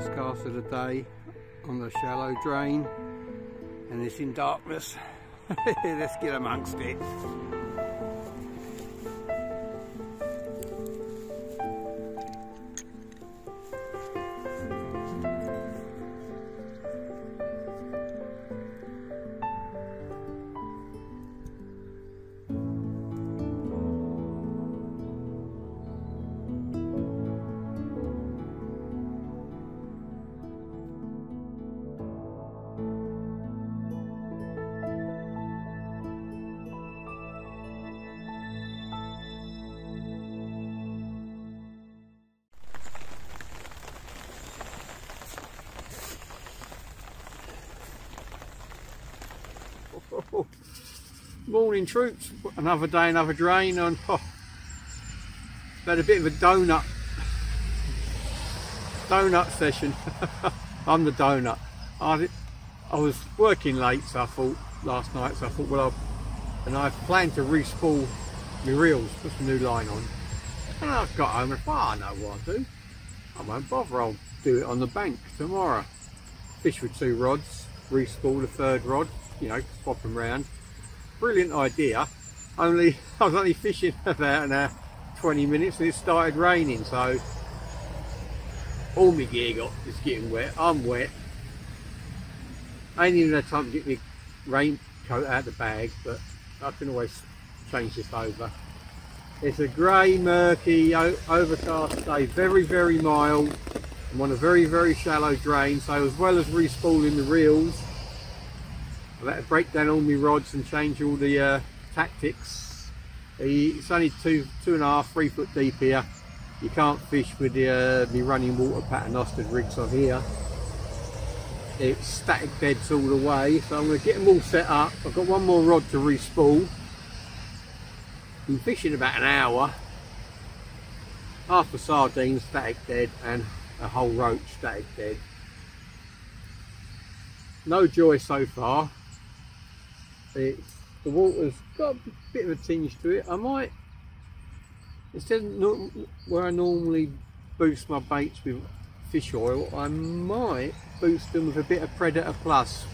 first cast of the day on the shallow drain, and it's in darkness. Let's get amongst it. Morning troops, another day, another drain, and had a bit of a donut session. I'm the donut. I was working late, so I thought last night, so I thought, well, I planned to re-spool my reels, put some new line on, and I've got home and thought, I know what I'll do, I won't bother, I'll do it on the bank tomorrow. Fish with two rods, re-spool the third rod, you know, swap them round. Brilliant idea, only I was only fishing about an hour, 20 minutes, and it started raining, so all my gear is getting wet. I'm wet, ain't even had time to get my raincoat out of the bag, but I can always change this over. It's a grey, murky, overcast day, very, very mild. I'm on a very, very shallow drain, so as well as re-spooling the reels, I've had to break down all my rods and change all the tactics. It's only 2.5, 3 foot deep here. You can't fish with the running water paternoster rigs on here. It's static beds all the way, so I'm going to get them all set up. I've got one more rod to re-spool. Been fishing about an hour. Half a sardine static dead and a whole roach static dead. No joy so far. The water's got a bit of a tinge to it. I might, instead of where I normally boost my baits with fish oil, I might boost them with a bit of Predator Plus.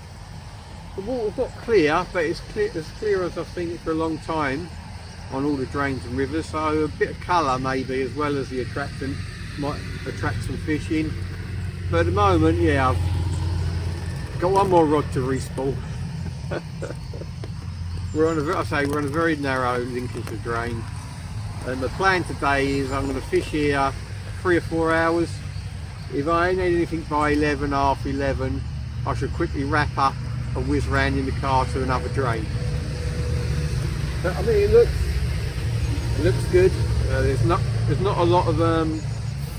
The water's got clear, but it's as clear as I've seen it for a long time on all the drains and rivers, so a bit of colour maybe as well as the attractant might attract some fish in. But at the moment, yeah, I've got one more rod to re-spool. I say we're on a very narrow Lincolnshire drain, and the plan today is I'm going to fish here 3 or 4 hours. If I ain't need anything by 11, half 11, I should quickly wrap up and whiz round in the car to another drain. But I mean, it looks good. There's not a lot of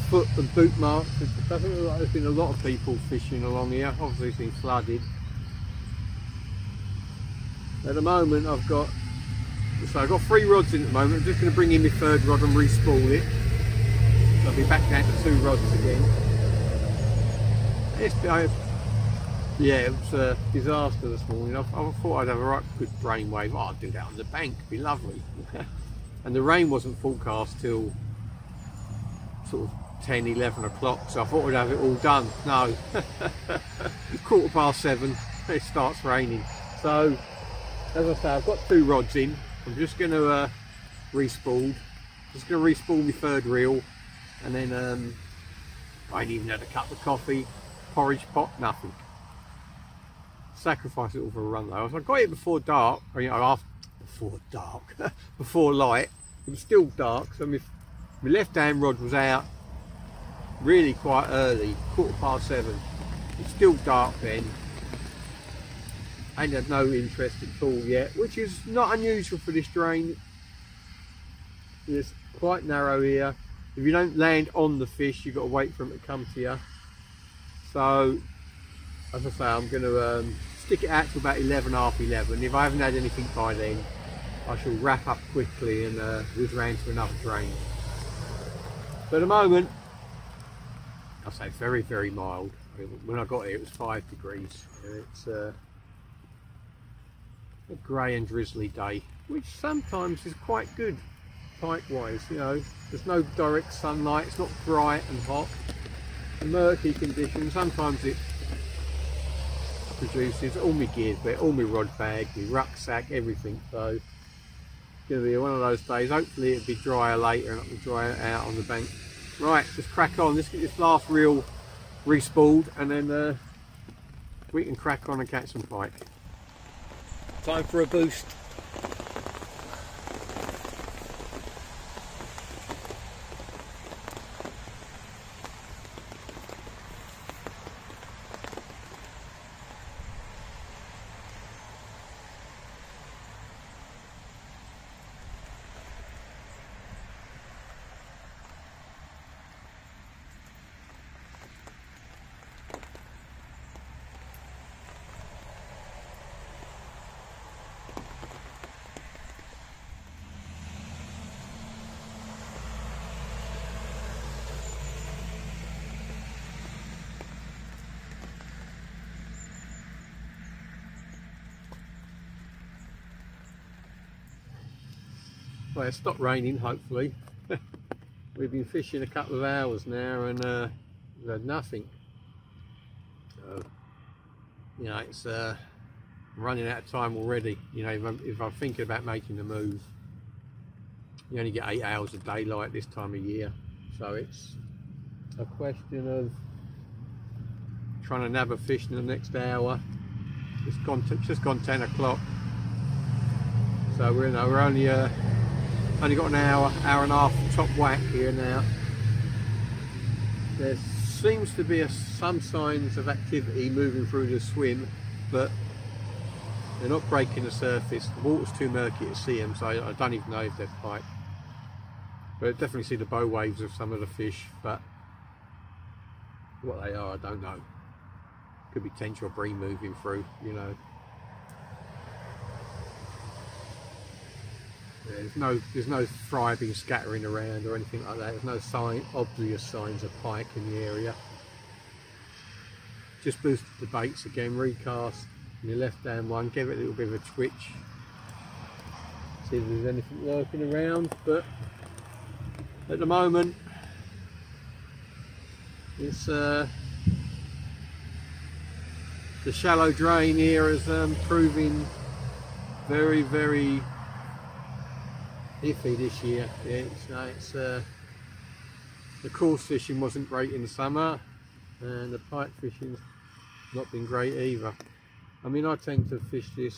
foot and boot marks. It doesn't look like there's been a lot of people fishing along here. Obviously it's been flooded. At the moment I've got 3 rods in at the moment. I'm just going to bring in my third rod and re-spool it. I'll be back down to 2 rods again. Yeah, it was a disaster this morning. I thought I'd have a right good brainwave. Oh, I'd do that on the bank, it'd be lovely. And the rain wasn't forecast till sort of 10, 11 o'clock, so I thought we'd have it all done. No, 7:15, it starts raining. So, as I say, I've got 2 rods in. I'm just going to re-spool. Just going to re-spool my third reel, and then I ain't even had a cup of coffee, porridge pot, nothing. Sacrifice it all for a run though. I got it before dark, or, you know, before light. It was still dark, so my left-hand rod was out. Really quite early, 7:15. It's still dark then. Ain't had no interest at all yet, which is not unusual for this drain. It's quite narrow here. If you don't land on the fish, you've got to wait for them to come to you. So, as I say, I'm going to stick it out to about 11, half 11. If I haven't had anything by then, I shall wrap up quickly and whiz round to another drain. But at the moment, I say very, very mild. When I got here, it was 5 degrees. It's a grey and drizzly day, which sometimes is quite good, pike-wise. You know, there's no direct sunlight. It's not bright and hot. the murky condition. Sometimes it produces all my gear, but all my rod bag, my rucksack, everything. So it's going to be one of those days. Hopefully it'll be drier later and it'll dry out on the bank. Right, let's crack on. Let's get this last reel re-spooled and then we can crack on and catch some pike. Time for a boost. Well, it's stopped raining, hopefully. We've been fishing a couple of hours now and we've had nothing. So, you know, it's I'm running out of time already. You know, if I'm thinking about making the move, you only get 8 hours of daylight this time of year. So it's a question of trying to nab a fish in the next hour. It's gone, just gone 10 o'clock. So we're only only got an hour and a half top whack here now. There seems to be some signs of activity moving through the swim, but they're not breaking the surface. The water's too murky to see them, so I don't even know if they're pike. But I definitely see the bow waves of some of the fish, but what they are, I don't know. Could be tench or bream moving through, you know. There's no thriving scattering around or anything like that. There's no obvious signs of pike in the area. Just boosted the baits again, recast in the left hand one, give it a little bit of a twitch. See if there's anything lurking around, but at the moment it's the shallow drain here is proving very, very iffy this year. It's the coarse fishing wasn't great in the summer and the pike fishing's not been great either. I mean, I tend to fish the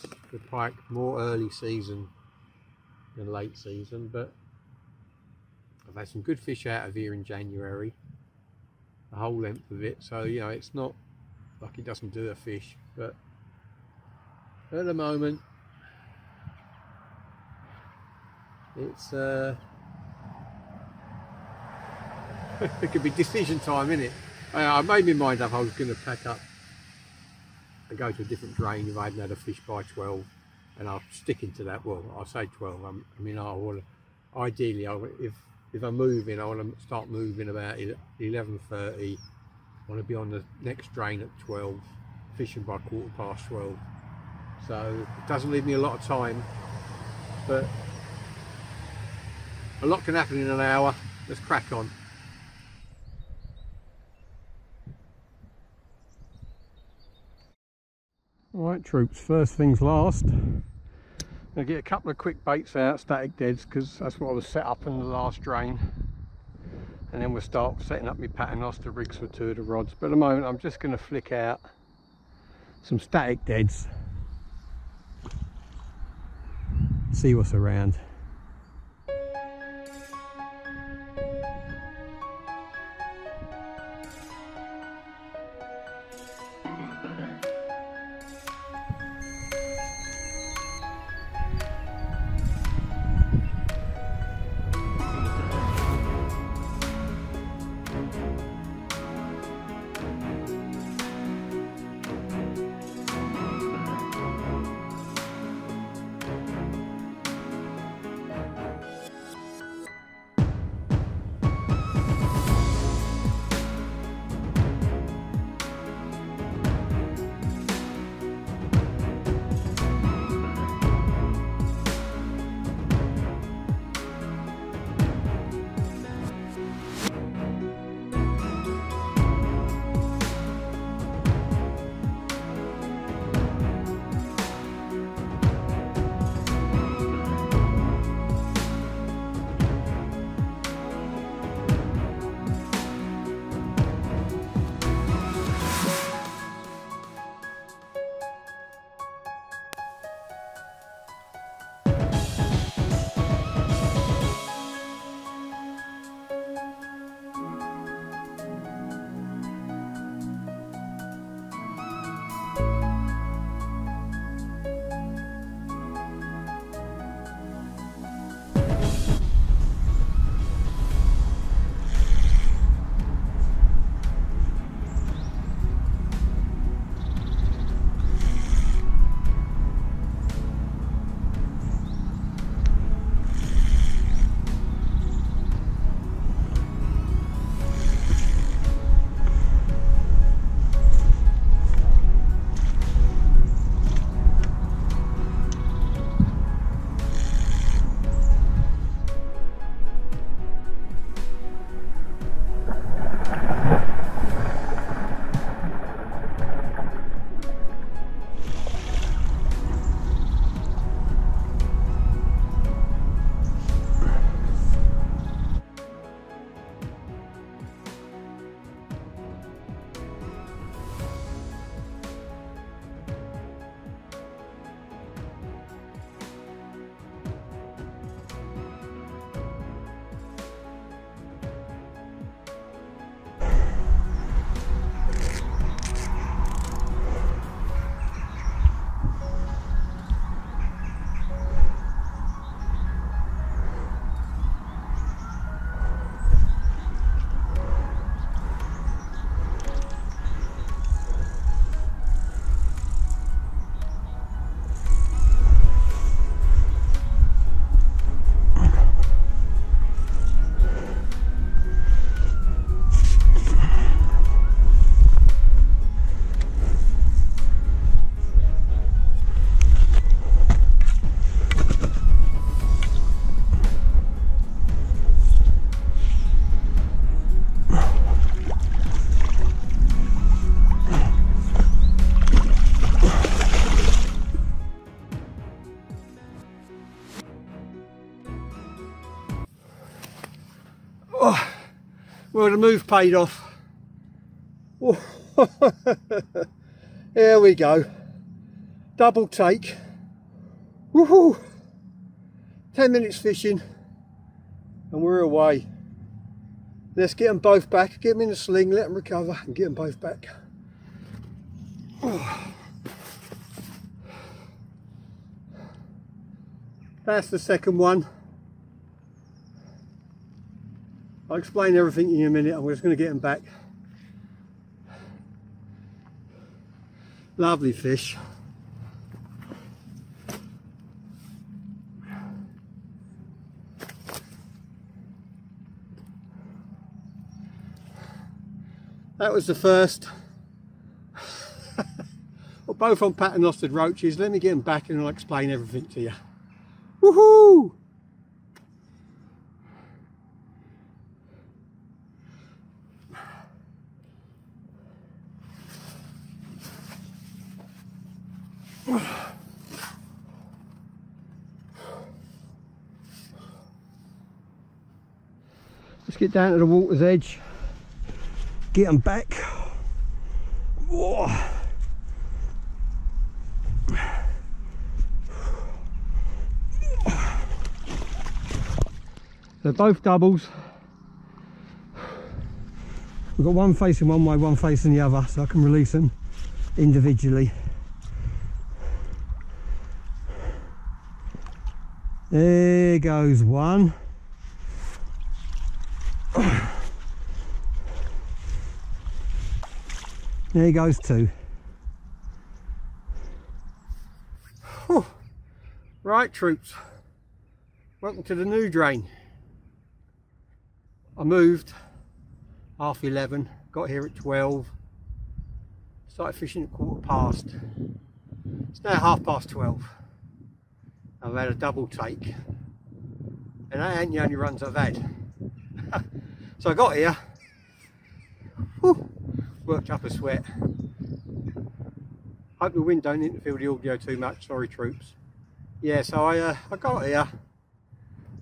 pike more early season than late season, but I've had some good fish out of here in January, the whole length of it, so you know, it's not like it doesn't do a fish, but at the moment it's it could be decision time, innit? I made my mind up I was going to pack up and go to a different drain if I hadn't had a fish by 12, and I'm sticking to that. Well, I say 12, ideally, if I'm moving, I want to start moving about 11:30. I want to be on the next drain at 12, fishing by 12:15. So it doesn't leave me a lot of time, but a lot can happen in an hour. Let's crack on. Alright troops, first things last. I'm going to get a couple of quick baits out, static deads, because that's what I was set up in the last drain. And then we'll start setting up my paternoster rigs for two of the rods. But at the moment I'm just going to flick out some static deads. See what's around. Oh, well, the move paid off. Oh. There we go. Double take. Woohoo! 10 minutes fishing and we're away. Let's get them both back, get them in the sling, let them recover and get them both back. Oh. That's the second one. I'll explain everything in a minute. I'm just going to get them back. Lovely fish. That was the first. Well, both on paternoster roaches. Let me get them back and I'll explain everything to you. Woohoo! Let's get down to the water's edge, get them back. Whoa. They're both doubles. We've got one facing one way, one facing the other, so I can release them individually. There goes one. There goes two. Whew. Right, troops. Welcome to the new drain. I moved 11:30, got here at 12, started fishing at 15:15. It's now 12:30. I've had a double take, and that ain't the only runs I've had. So I got here, whew, worked up a sweat. Hope the wind don't interfere with the audio too much, sorry troops. Yeah, so I got here,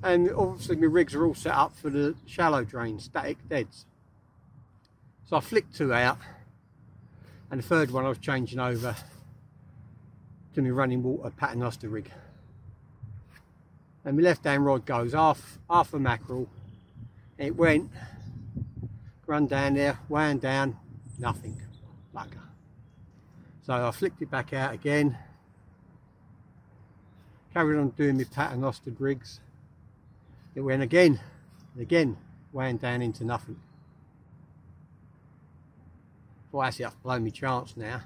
and obviously my rigs are all set up for the shallow drain, static deads. So I flicked two out, and the third one I was changing over to my running water paternoster rig. And my left hand rod goes half a mackerel, and it went, run down there, weighing down, nothing, bugger. So I flicked it back out again, carried on doing my paternoster rigs. It went again and again, weighing down into nothing. Well, actually I've blown my chance now.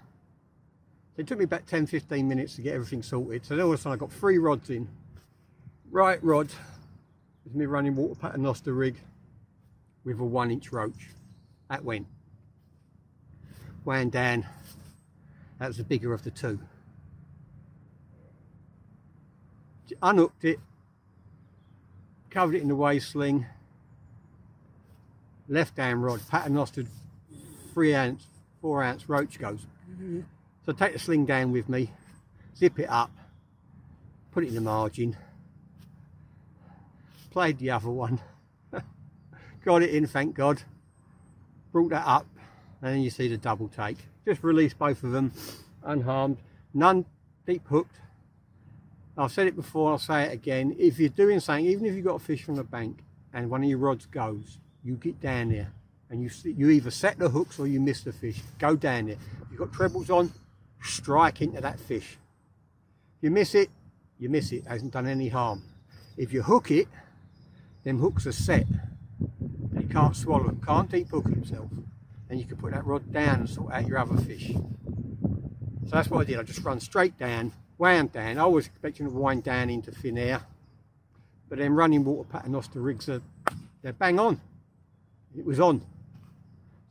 It took me about 10–15 minutes to get everything sorted. So then all of a sudden I got 3 rods in. Right rod is me running water paternoster rig with a 1-inch roach. That went. Weighing down, that was the bigger of the two. Unhooked it, covered it in the wave sling. Left hand rod, paternoster 4-ounce roach goes. So I take the sling down with me, zip it up, put it in the margin. Played the other one, got it in, thank God, brought that up, and then you see the double take. Just released both of them, unharmed, none deep hooked. I've said it before, I'll say it again, if you're doing something, even if you've got a fish from the bank and one of your rods goes, you get down there and you either set the hooks or you miss the fish, go down there. If you've got trebles on, strike into that fish. If you miss it, it hasn't done any harm. If you hook it, them hooks are set, and you can't swallow them, can't deep hook himself, and you can put that rod down and sort out your other fish. So that's what I did, I just run straight down, wound down. I was expecting to wind down into thin air, but then running water paternoster rigs, they're bang on. It was on.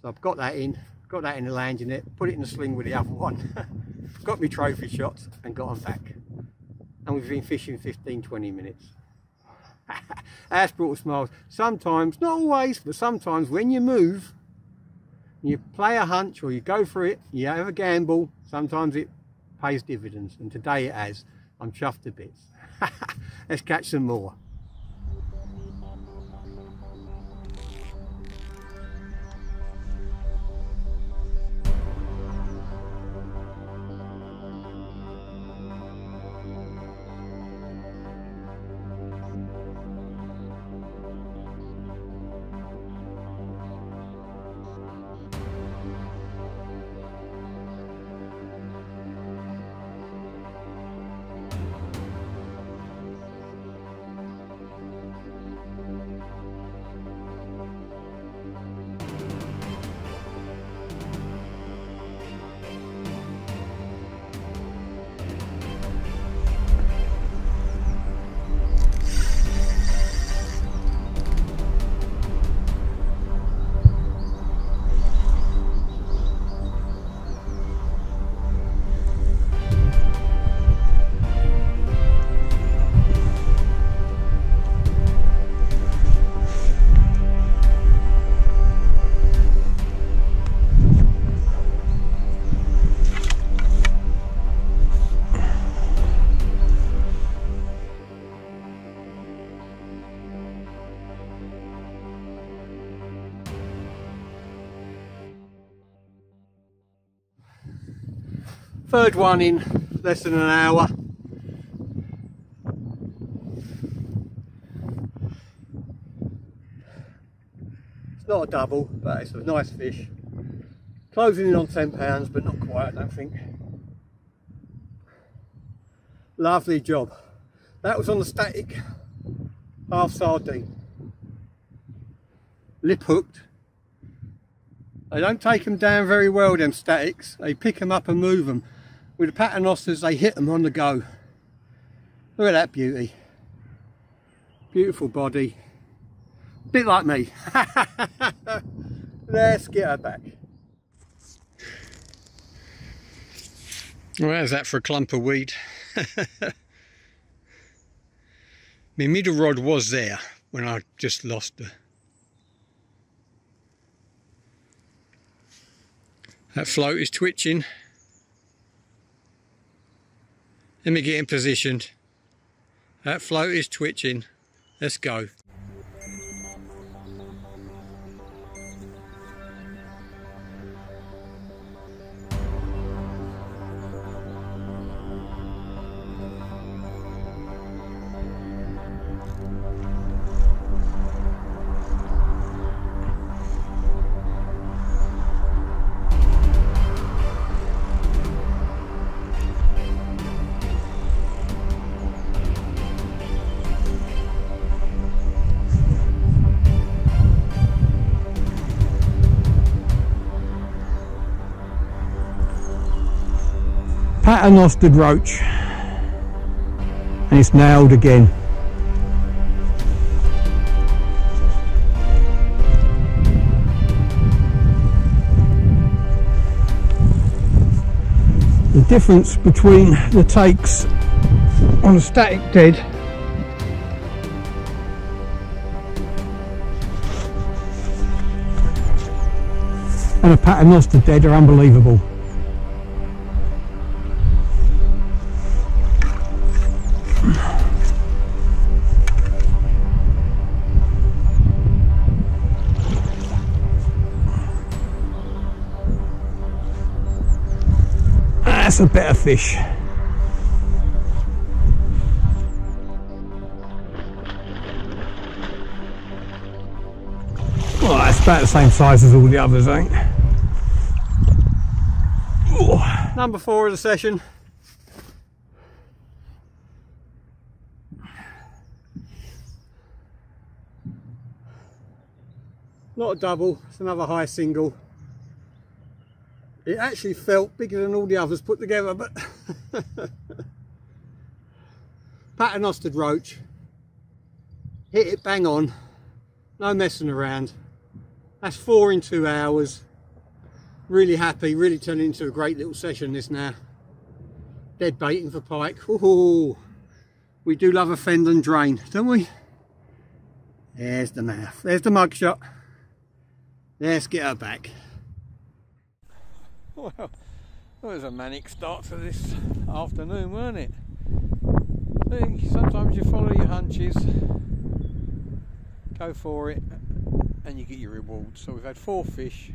So I've got that in the landing net, put it in the sling with the other one, got me trophy shots and got them back. And we've been fishing 15–20 minutes. That's brought smiles. Sometimes, not always, but sometimes when you move, you play a hunch or you go for it, you have a gamble, sometimes it pays dividends, and today it has. I'm chuffed to bits. Let's catch some more. Third one in less than an hour. It's not a double, but it's a nice fish. Closing in on 10 pounds, but not quite, I don't think. Lovely job. That was on the static half sardine. Lip hooked. They don't take them down very well, them statics. They pick them up and move them. With the paternosters, they hit them on the go. Look at that beauty. Beautiful body. Bit like me. Let's get her back. Well, how's that for a clump of weed? My middle rod was there when I just lost her. That float is twitching. Let me get him positioned. That float is twitching. Let's go. Paternoster roach, and it's nailed again. The difference between the takes on a static dead and a paternoster dead are unbelievable. That's a better fish. Well, that's about the same size as all the others, ain't it? Oh. Number 4 of the session. Not a double, it's another high single. It actually felt bigger than all the others put together, but paternoster roach, hit it bang on, no messing around. That's 4 in 2 hours. Really happy, really turned into a great little session this now. Dead baiting for pike. Oh, we do love a fend and drain, don't we? There's the mouth, there's the mugshot. Let's get her back. Well, it was a manic start to this afternoon, weren't it? I think sometimes you follow your hunches, go for it, and you get your reward. So we've had 4 fish,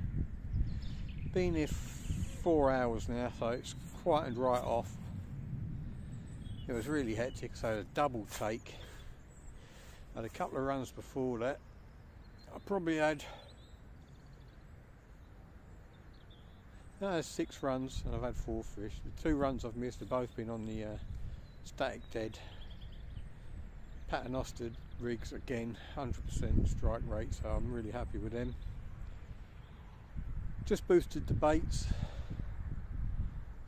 been here 4 hours now, so it's quieted right off. It was really hectic, so I had a double take. I had a couple of runs before that. I probably had... No, 6 runs and I've had 4 fish. The 2 runs I've missed have both been on the static dead. Paternoster rigs again, 100% strike rate, so I'm really happy with them. Just boosted the baits.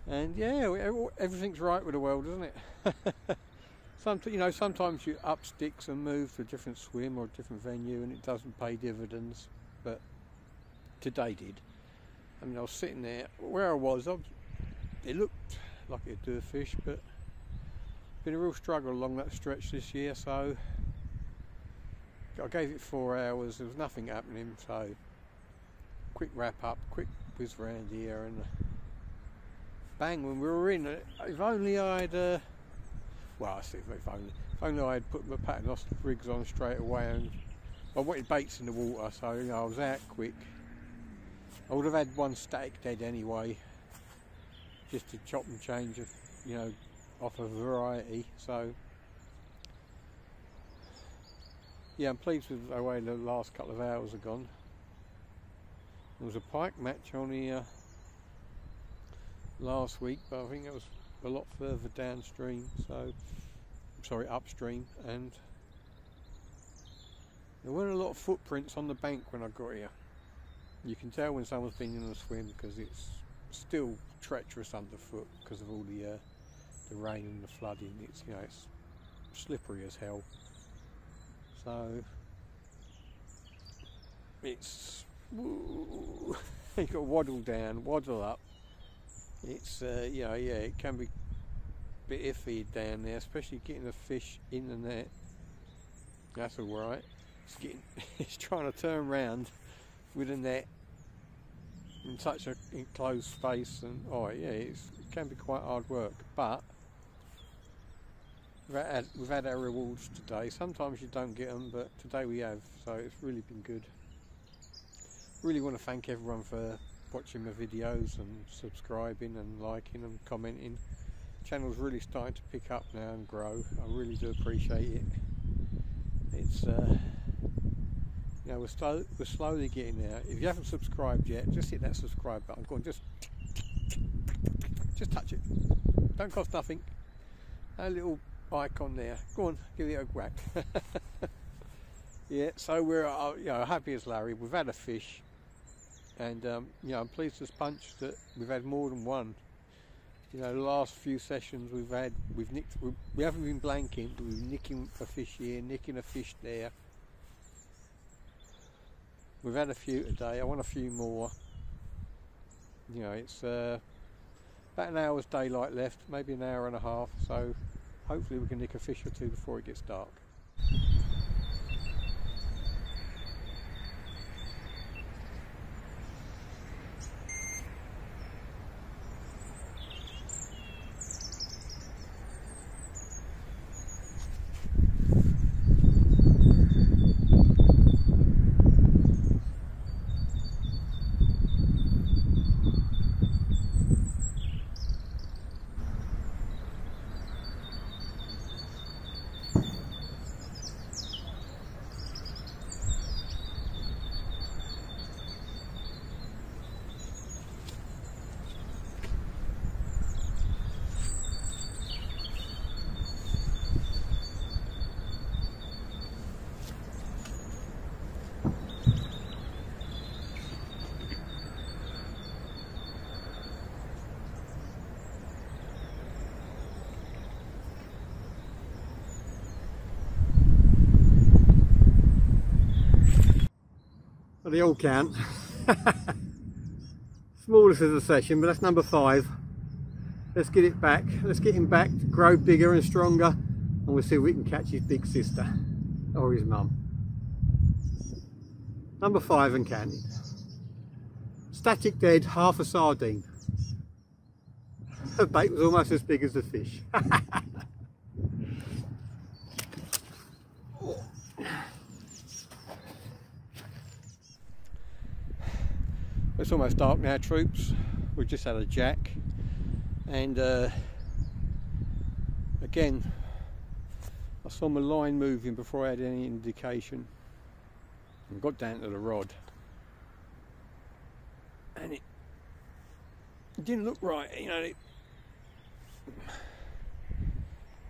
And yeah, everything's right with the world, isn't it? Sometimes you up sticks and move to a different swim or a different venue and it doesn't pay dividends, but today did. I mean, I was sitting there where I was. It looked like it'd do a fish, but been a real struggle along that stretch this year. So I gave it 4 hours. There was nothing happening. So quick wrap up, quick whiz round here, and bang! When we were in, if only I'd well, I see, if only I'd put my paternoster rigs on straight away, and I wanted baits in the water, so you know I was out quick. I would have had one static dead anyway, just to chop and change of, you know, off a variety. So yeah, I'm pleased with the way the last couple of hours have gone. There was a pike match on here last week, but I think it was a lot further downstream, so sorry, upstream, and there weren't a lot of footprints on the bank when I got here. You can tell when someone's been in a swim because it's still treacherous underfoot because of all the rain and the flooding. It's, you know, it's slippery as hell. So it's you got to waddle down, waddle up. It's you know, yeah, it can be a bit iffy down there, especially getting the fish in the net. That's all right. It's getting, it's trying to turn round with a net in such an enclosed space, and oh yeah, it can be quite hard work, but. We've had our rewards today. Sometimes you don't get them, but today we have, so it's really been good. Really want to thank everyone for watching my videos and subscribing and liking and commenting. The channel's really starting to pick up now and grow. I really do appreciate it. It's you know, we're slowly getting there. If you haven't subscribed yet, just hit that subscribe button. Go on, just touch it. Don't cost nothing. A little icon there. Go on, give it a whack. Yeah, so we're, you know, happy as Larry. We've had a fish, and you know, I'm pleased as punch that we've had more than one. You know, the last few sessions we haven't been blanking, but we've been nicking a fish here, nicking a fish there. We've had a few today. I want a few more. You know, it's about an hour's daylight left, maybe an hour and a half, so hopefully we can nick a fish or two before it gets dark. Well, they all count. Smallest of the session, but that's number 5. Let's get it back. Let's get him back to grow bigger and stronger, and we'll see if we can catch his big sister or his mum. Number 5 and counting. Static dead, half a sardine. Her bait was almost as big as the fish. It's almost dark now, troops. We've just had a jack, and again I saw my line moving before I had any indication and got down to the rod, and it didn't look right. You know,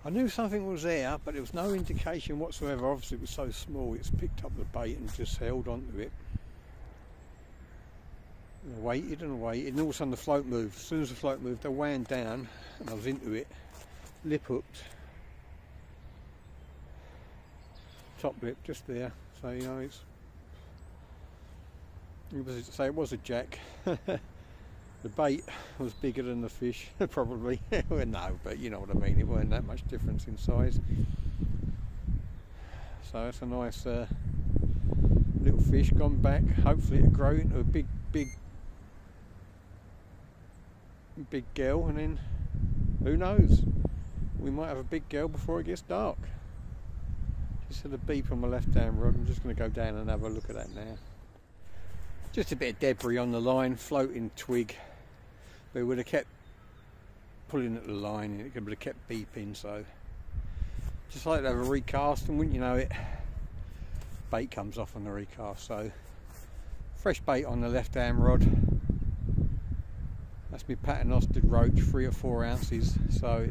I knew something was there, but there was no indication whatsoever. Obviously it was so small, it's picked up the bait and just held onto it. I waited and waited, and all of a sudden the float moved. As soon as the float moved, I ran down and I was into it, lip hooked, top lip just there. So you know, it was a jack. The bait was bigger than the fish, probably. Well, no, but you know what I mean. It wasn't that much difference in size. So it's a nice little fish gone back. Hopefully it'll grow into a big girl, and then who knows, we might have a big girl before it gets dark. Just had a beep on my left hand rod. I'm just going to go down and have a look at that now. Just a bit of debris on the line, floating twig, but it would have kept pulling at the line and it would have kept beeping. So just like to have a recast, and wouldn't you know it, bait comes off on the recast. So fresh bait on the left hand rod. That's my paternoster roach, 3 or 4 ounces. So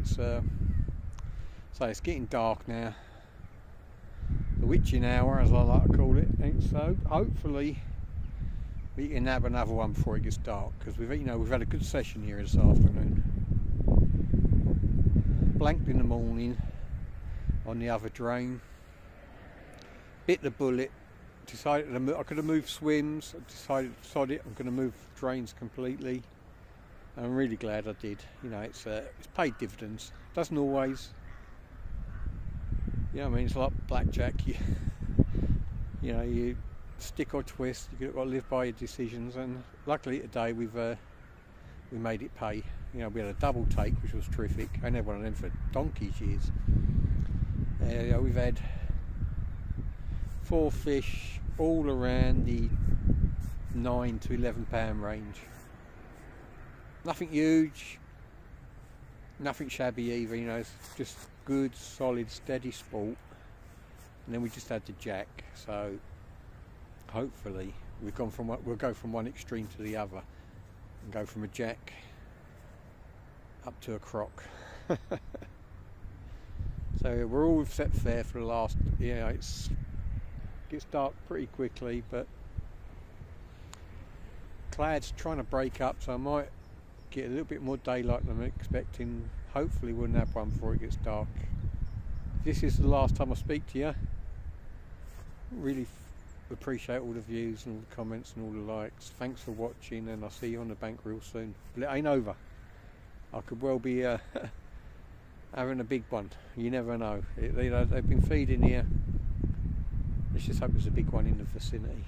it's getting dark now, the witching hour as I like to call it, and so hopefully we can have another one before it gets dark, because we've had a good session here this afternoon. Blanked in the morning on the other drain, bit the bullet, decided I could have moved swims, I decided sod it, I'm going to move drains completely. I'm really glad I did. You know, it's paid dividends. Doesn't always. You know what I mean? It's like blackjack. You stick or twist. You've got to live by your decisions. And luckily today we made it pay. You know, we had a double take, which was terrific. I never had one of them for donkey's years. We've had 4 fish all around the 9 to 11 pound range. Nothing huge, nothing shabby either, you know, it's just good, solid, steady sport. And then we just had the jack, so hopefully we'll go from one extreme to the other and go from a jack up to a croc. So we're all set fair for the last, you know, it gets dark pretty quickly, but clouds trying to break up, so I might get a little bit more daylight than I'm expecting. Hopefully we'll nab one before it gets dark. This is the last time I speak to you. Really appreciate all the views and all the comments and all the likes. Thanks for watching, and I'll see you on the bank real soon. But it ain't over. I could well be having a big one. You never know. They've been feeding here. Let's just hope it's a big one in the vicinity.